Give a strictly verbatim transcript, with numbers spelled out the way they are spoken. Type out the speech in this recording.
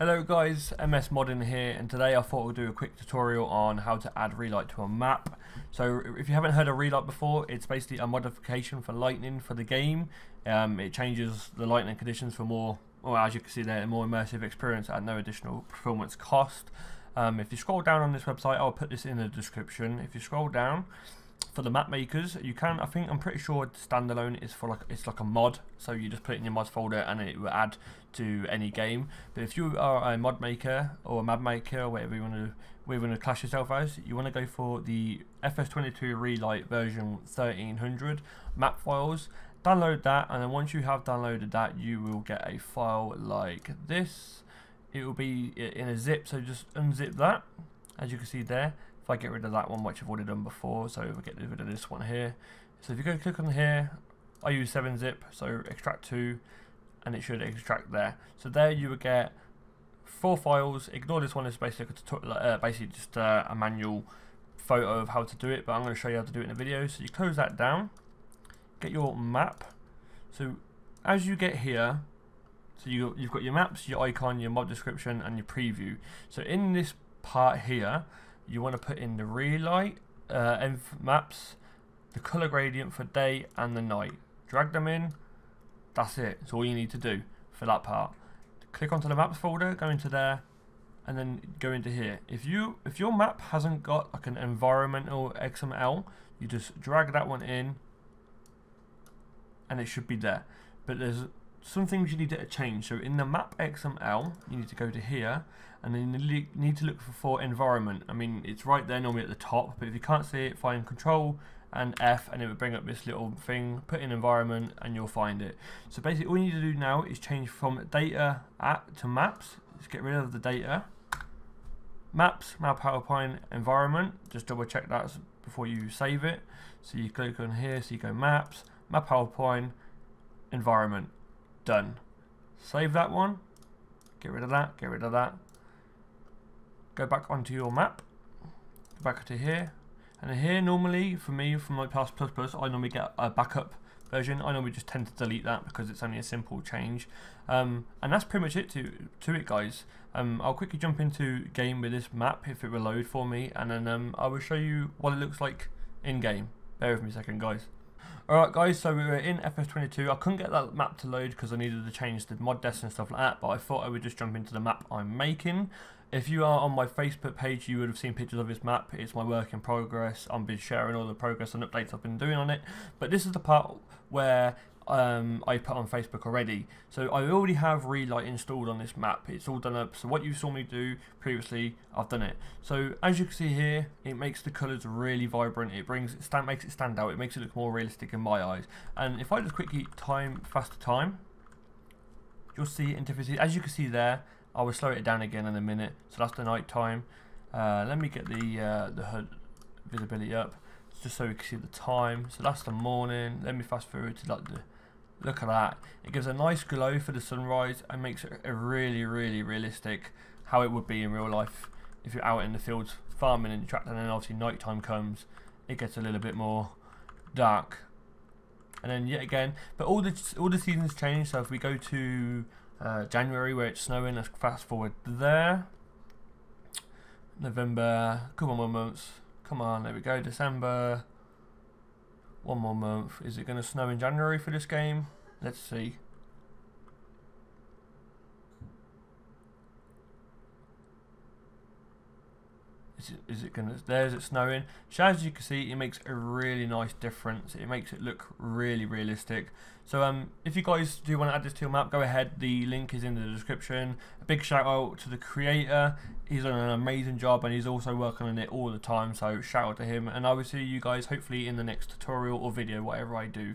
Hello guys, MSModding here, and today I thought we'll do a quick tutorial on how to add Relight to a map. So if you haven't heard of Relight before, it's basically a modification for lightning for the game. Um, it changes the lightning conditions for more, well, as you can see there, a more immersive experience at no additional performance cost. Um, if you scroll down on this website, I'll put this in the description. If you scroll down, for the map makers, you can, I think, I'm pretty sure standalone is for like, it's like a mod, so you just put it in your mods folder and it will add to any game. But if you are a mod maker or a map maker or whatever you want to, we're going to clash yourself as, you want to go for the F S twenty-two Relight version thirteen hundred map files, download that, and then once you have downloaded that, you will get a file like this. It will be in a zip, so just unzip that, as you can see there. I get rid of that one, which I've already done before, so we'll get rid of this one here. So if you go click on here, I use seven zip, so extract to, and it should extract there. So there you would get four files. Ignore this one, it's basically uh, basically just uh, a manual photo of how to do it, but I'm going to show you how to do it in a video. So you close that down, get your map. So as you get here, so you, you've got your maps, your icon, your mod description, and your preview. So in this part here, you want to put in the Relight uh, env maps, the color gradient for day and the night. Drag them in. That's it. That's all you need to do for that part. Click onto the maps folder, go into there, and then go into here. If you if your map hasn't got like an environmental X M L, you just drag that one in, and it should be there. But there's some things you need to change. So in the map X M L, you need to go to here, and then you need to look for, for environment. I mean, it's right there normally at the top, but if you can't see it, find Control and F, and it will bring up this little thing. Put in environment, and you'll find it. So basically, all you need to do now is change from data at to maps. Just get rid of the data. Maps, map PowerPoint, environment. Just double check that before you save it. So you click on here, so you go maps, map PowerPoint, environment. Done. Save that one, get rid of that, get rid of that, go back onto your map, go back to here, and here normally for me, from my past plus plus, I normally get a backup version. I normally just tend to delete that because it's only a simple change, um, and that's pretty much it to, to it guys. um, I'll quickly jump into game with this map if it will load for me, and then um, I will show you what it looks like in game. Bear with me a second guys. Alright guys, so we were in F S twenty-two. I couldn't get that map to load because I needed to change the mod desk and stuff like that, but I thought I would just jump into the map I'm making. If you are on my Facebook page, you would have seen pictures of this map. It's my work in progress. I've been sharing all the progress and updates I've been doing on it, but this is the part where um, I put on Facebook already. So I already have Relight installed on this map. It's all done up, so what you saw me do previously, I've done it. So as you can see here, it makes the colours really vibrant. It brings it stand, makes it stand out. It makes it look more realistic in my eyes. And if I just quickly time faster time, you'll see interfaces. As you can see there, I will slow it down again in a minute. So that's the night time. Uh, let me get the uh, the H U D visibility up just so we can see the time. So that's the morning. Let me fast forward to like the look at that. It gives a nice glow for the sunrise and makes it a really really realistic how it would be in real life if you're out in the fields farming and tracking. And then obviously nighttime comes, it gets a little bit more dark. And then yet again, but all the all the seasons change. So if we go to uh, January where it's snowing, let's fast forward there. November, couple more months. Come on, there we go. December, one more month. Is it going to snow in January for this game? Let's see. Is it, is it gonna, there's it snowing. So as you can see, it makes a really nice difference. It makes it look really realistic. So um, if you guys do want to add this to your map, go ahead. The link is in the description. A big shout out to the creator. He's done an amazing job and he's also working on it all the time. So shout out to him. And I will see you guys hopefully in the next tutorial or video, whatever I do.